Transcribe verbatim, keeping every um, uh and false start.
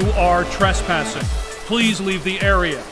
You are trespassing. Please leave the area.